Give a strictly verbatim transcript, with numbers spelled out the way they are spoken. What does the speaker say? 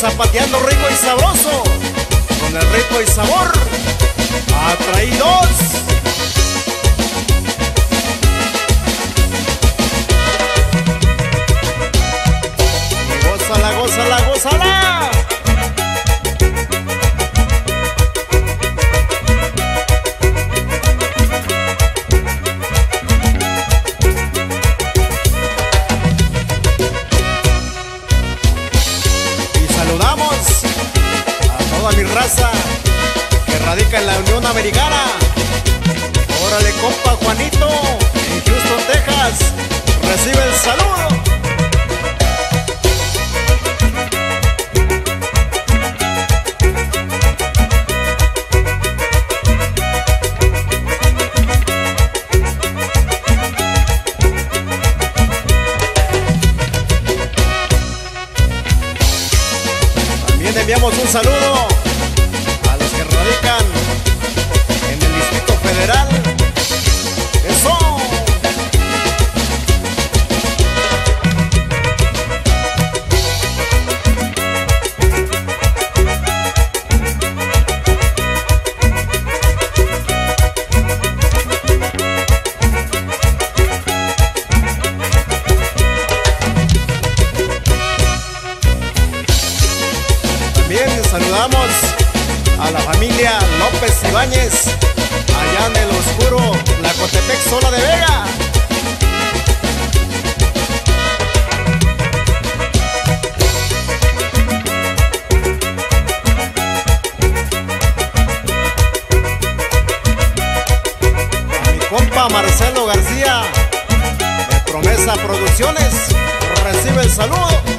zapateando rico y sabroso, con el ritmo y sabor, atraídos. Gózala, gózala, gózala. Que radica en la Unión Americana. Órale, compa Juanito, en Houston, Texas, recibe el saludo. También enviamos un saludo en el Distrito Federal. ¡Eso! También saludamos a la familia López Ibáñez, allá en el oscuro Tlacotepec, zona de Vega. A mi compa Marcelo García, de Promesa Producciones, recibe el saludo.